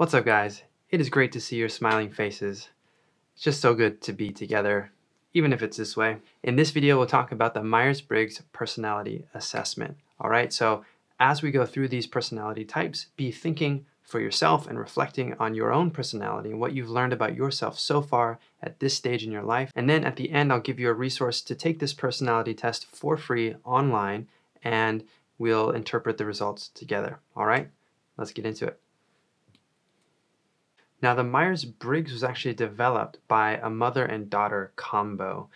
What's up, guys? It is great to see your smiling faces. It's just so good to be together, even if it's this way. In this video, we'll talk about the Myers-Briggs personality assessment. All right, so as we go through these personality types, be thinking for yourself and reflecting on your own personality and what you've learned about yourself so far at this stage in your life. And then at the end, I'll give you a resource to take this personality test for free online, and we'll interpret the results together. All right, let's get into it. Now, the Myers-Briggs was actually developed by a mother and daughter combo,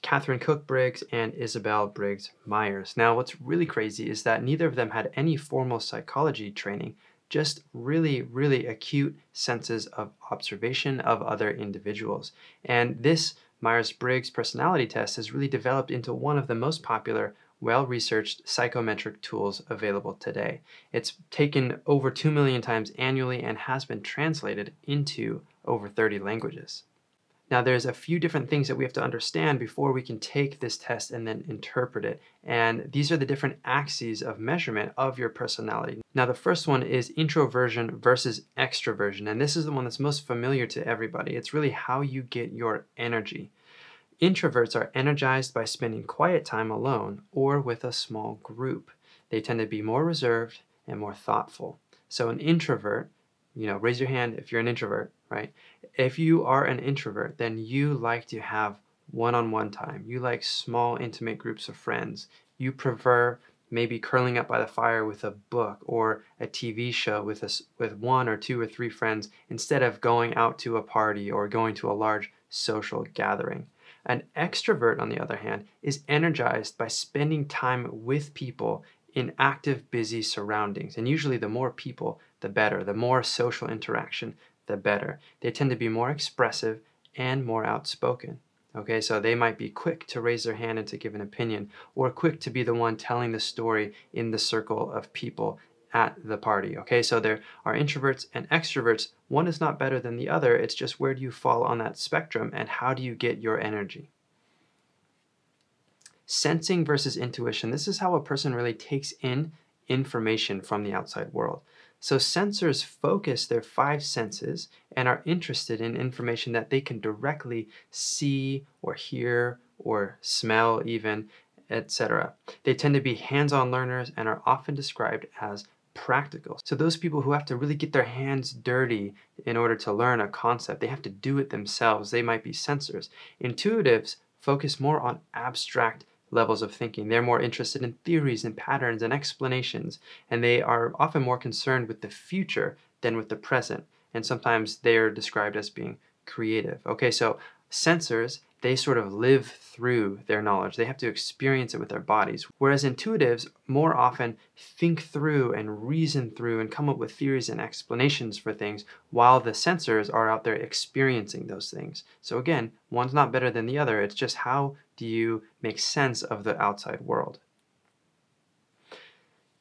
Katherine Cook Briggs and Isabel Briggs Myers. Now, what's really crazy is that neither of them had any formal psychology training, just really, really acute senses of observation of other individuals. And this Myers-Briggs personality test has really developed into one of the most popular, well-researched psychometric tools available today. It's taken over 2 million times annually and has been translated into over 30 languages. Now, there's a few different things that we have to understand before we can take this test and then interpret it. And these are the different axes of measurement of your personality. Now, the first one is introversion versus extroversion. And this is the one that's most familiar to everybody. It's really how you get your energy. Introverts are energized by spending quiet time alone or with a small group. They tend to be more reserved and more thoughtful. So an introvert, you know, raise your hand if you're an introvert, right? If you are an introvert, then you like to have one-on-one time. You like small, intimate groups of friends. You prefer maybe curling up by the fire with a book or a TV show with one or two or three friends instead of going out to a party or going to a large social gathering. An extrovert, on the other hand, is energized by spending time with people in active, busy surroundings. And usually the more people, the better. The more social interaction, the better. They tend to be more expressive and more outspoken. Okay, so they might be quick to raise their hand and to give an opinion, or quick to be the one telling the story in the circle of people at the party. Okay, so there are introverts and extroverts. One is not better than the other. It's just where do you fall on that spectrum and how do you get your energy? Sensing versus intuition. This is how a person really takes in information from the outside world. So sensors focus their five senses and are interested in information that they can directly see or hear or smell even, etc. They tend to be hands-on learners and are often described as practical. So those people who have to really get their hands dirty in order to learn a concept, they have to do it themselves. They might be sensors. Intuitives focus more on abstract levels of thinking. They're more interested in theories and patterns and explanations, and they are often more concerned with the future than with the present. And sometimes they are described as being creative. Okay, so sensors, they sort of live through their knowledge. They have to experience it with their bodies. Whereas intuitives more often think through and reason through and come up with theories and explanations for things, while the sensors are out there experiencing those things. So again, one's not better than the other. It's just how do you make sense of the outside world?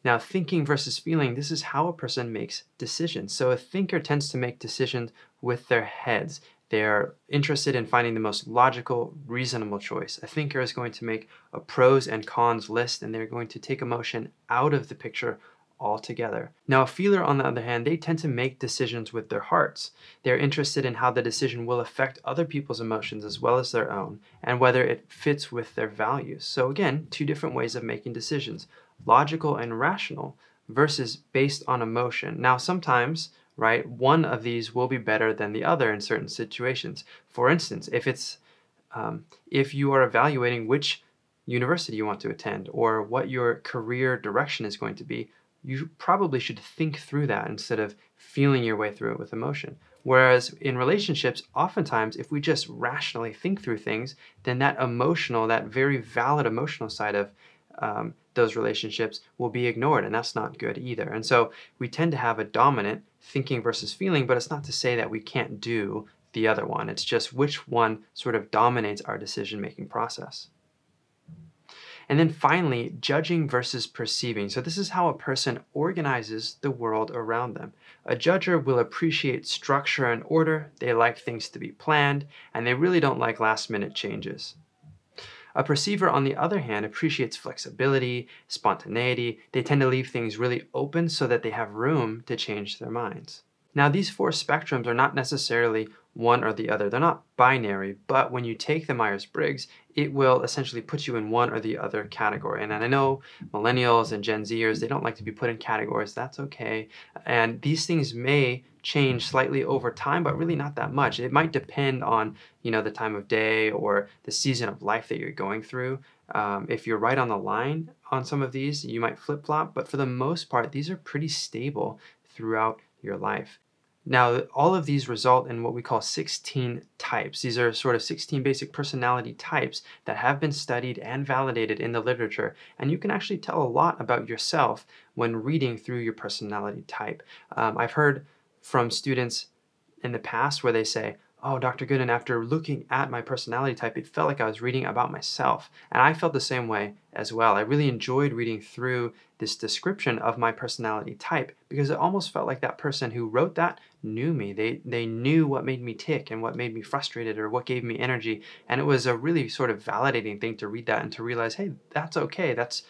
Now, thinking versus feeling, this is how a person makes decisions. So a thinker tends to make decisions with their heads. They're interested in finding the most logical, reasonable choice. A thinker is going to make a pros and cons list, and they're going to take emotion out of the picture altogether. Now, a feeler, on the other hand, they tend to make decisions with their hearts. They're interested in how the decision will affect other people's emotions as well as their own, and whether it fits with their values. So again, two different ways of making decisions, logical and rational versus based on emotion. Now, sometimes, right, one of these will be better than the other in certain situations. For instance, if you are evaluating which university you want to attend or what your career direction is going to be, you probably should think through that instead of feeling your way through it with emotion. Whereas in relationships, oftentimes, if we just rationally think through things, then that emotional, that very valid emotional side of those relationships will be ignored, and that's not good either. And so we tend to have a dominant thinking versus feeling, but it's not to say that we can't do the other one. It's just which one sort of dominates our decision-making process. And then finally, judging versus perceiving. So this is how a person organizes the world around them. A judger will appreciate structure and order. They like things to be planned, and they really don't like last-minute changes. A perceiver, on the other hand, appreciates flexibility, spontaneity. They tend to leave things really open so that they have room to change their minds. Now these four spectrums are not necessarily one or the other. They're not binary, but when you take the Myers-Briggs, it will essentially put you in one or the other category. And I know millennials and Gen Zers, they don't like to be put in categories. That's okay. And these things may change slightly over time, but really not that much. It might depend on, you know, the time of day or the season of life that you're going through. If you're right on the line on some of these, you might flip-flop, but for the most part, these are pretty stable throughout your life. Now, all of these result in what we call 16 types. These are sort of 16 basic personality types that have been studied and validated in the literature, and you can actually tell a lot about yourself when reading through your personality type. I've heard from students in the past where they say, "Oh, Dr. Gooden, after looking at my personality type, it felt like I was reading about myself." And I felt the same way as well. I really enjoyed reading through this description of my personality type because it almost felt like that person who wrote that knew me. They knew what made me tick and what made me frustrated or what gave me energy. And it was a really sort of validating thing to read that and to realize, hey, that's okay. That's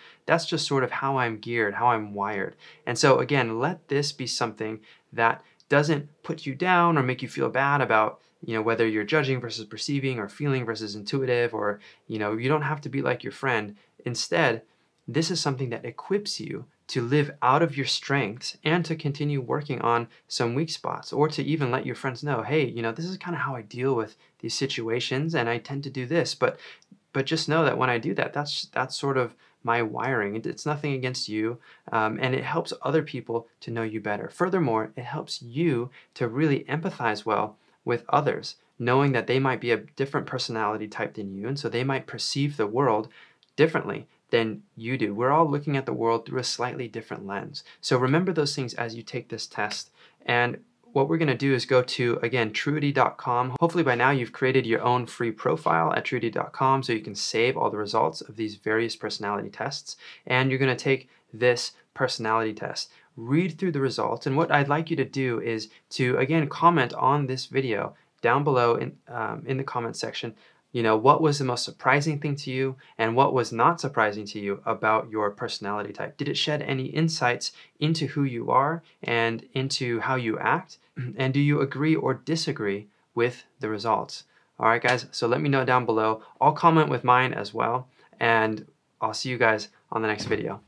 just sort of how I'm geared, how I'm wired. And so again, let this be something that doesn't put you down or make you feel bad about, you know, whether you're judging versus perceiving or feeling versus intuitive, or, you know, you don't have to be like your friend. Instead, this is something that equips you to live out of your strengths and to continue working on some weak spots, or to even let your friends know, hey, you know, this is kind of how I deal with these situations and I tend to do this, but just know that when I do that, that's sort of my wiring. It's nothing against you, and it helps other people to know you better. Furthermore, it helps you to really empathize well with others, knowing that they might be a different personality type than you, and so they might perceive the world differently than you do. We're all looking at the world through a slightly different lens. So remember those things as you take this test. And what we're gonna do is go to, again, truity.com. Hopefully by now you've created your own free profile at truity.com so you can save all the results of these various personality tests. And you're gonna take this personality test. Read through the results, and what I'd like you to do is to, again, comment on this video down below in the comment section. You know, what was the most surprising thing to you and what was not surprising to you about your personality type? Did it shed any insights into who you are and into how you act? And do you agree or disagree with the results? All right, guys, so let me know down below. I'll comment with mine as well, and I'll see you guys on the next video.